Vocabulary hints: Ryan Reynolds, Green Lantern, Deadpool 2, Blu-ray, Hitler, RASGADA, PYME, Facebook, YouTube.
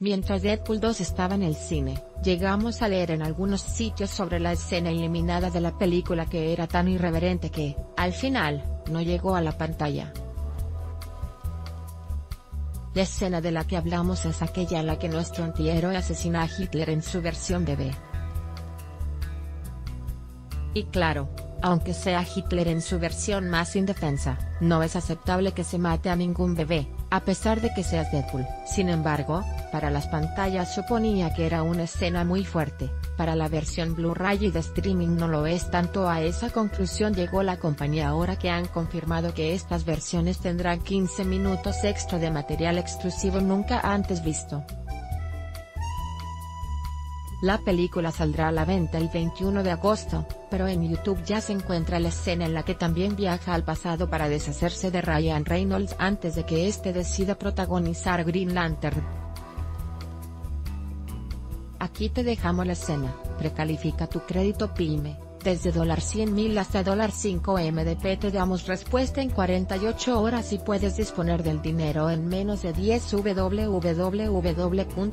Mientras Deadpool 2 estaba en el cine, llegamos a leer en algunos sitios sobre la escena eliminada de la película que era tan irreverente que, al final, no llegó a la pantalla. La escena de la que hablamos es aquella en la que nuestro antihéroe asesina a Hitler en su versión bebé. Y claro, aunque sea Hitler en su versión más indefensa, no es aceptable que se mate a ningún bebé, a pesar de que seas Deadpool. Sin embargo, para las pantallas suponía que era una escena muy fuerte, para la versión Blu-ray y de streaming no lo es tanto. A esa conclusión llegó la compañía ahora que han confirmado que estas versiones tendrán 15 minutos extra de material exclusivo nunca antes visto. La película saldrá a la venta el 21 de agosto, pero en YouTube ya se encuentra la escena en la que también viaja al pasado para deshacerse de Ryan Reynolds antes de que este decida protagonizar Green Lantern. Aquí te dejamos la escena, precalifica tu crédito PYME, desde $100.000 hasta $5.000. Te damos respuesta en 48 horas y puedes disponer del dinero en menos de 10. www.premo.mx